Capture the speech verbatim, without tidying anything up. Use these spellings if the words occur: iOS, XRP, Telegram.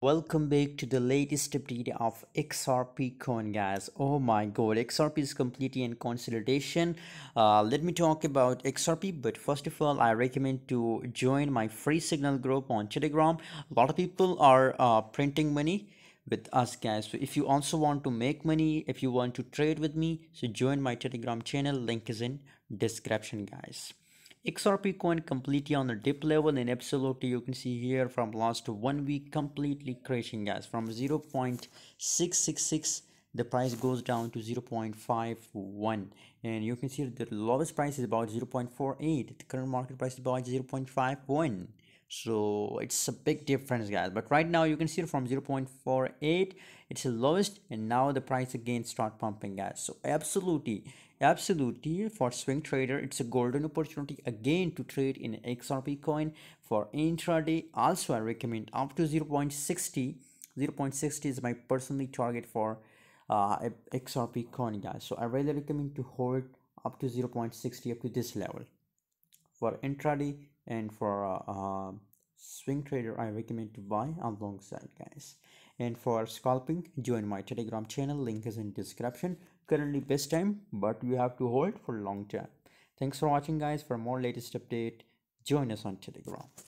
Welcome back to the latest update of X R P coin, guys. Oh my god, X R P is completely in consolidation. Uh, let me talk about X R P, but first of all, I recommend to join my free signal group on Telegram. A lot of people are uh, printing money with us, guys. So if you also want to make money, if you want to trade with me, so join my Telegram channel. Link is in description, guys. X R P coin completely on the dip level, and absolutely you can see here from last one week completely crashing, guys. From zero point six six six the price goes down to zero point five one, and you can see the lowest price is about zero point four eight. The current market price is about zero point five one, so it's a big difference, guys. But right now you can see from zero point four eight it's the lowest, and now the price again start pumping, guys. So absolutely Absolutely, for swing trader, it's a golden opportunity again to trade in X R P coin for intraday. Also, I recommend up to zero point six zero. zero point six zero is my personally target for uh, X R P coin, guys. So I really recommend to hold up to zero point six zero, up to this level for intraday, and for uh, uh, swing trader, I recommend to buy alongside, guys. And for scalping, join my Telegram channel. Link is in description. Currently best time, but you have to hold for long time. Thanks for watching, guys. For more latest update, join us on Telegram.